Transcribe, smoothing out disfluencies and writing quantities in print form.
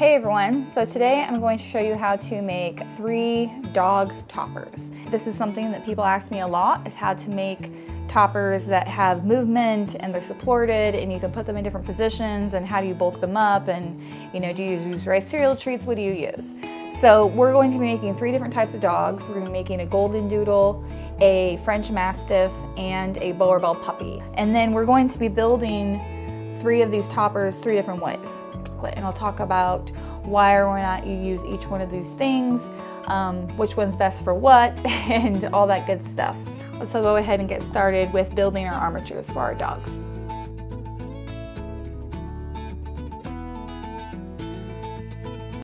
Hey everyone, so today I'm going to show you how to make 3 dog toppers. This is something that people ask me a lot, is how to make toppers that have movement and they're supported and you can put them in different positions, and how do you bulk them up, and you know, do you use rice cereal treats, what do you use? So we're going to be making 3 different types of dogs. We're going to be making a Golden Doodle, a French Mastiff, and a Boerboel puppy. And then we're going to be building 3 of these toppers 3 different ways. And I'll talk about why or why not you use each one of these things, which one's best for what, and all that good stuff. So go ahead and get started with building our armatures for our dogs.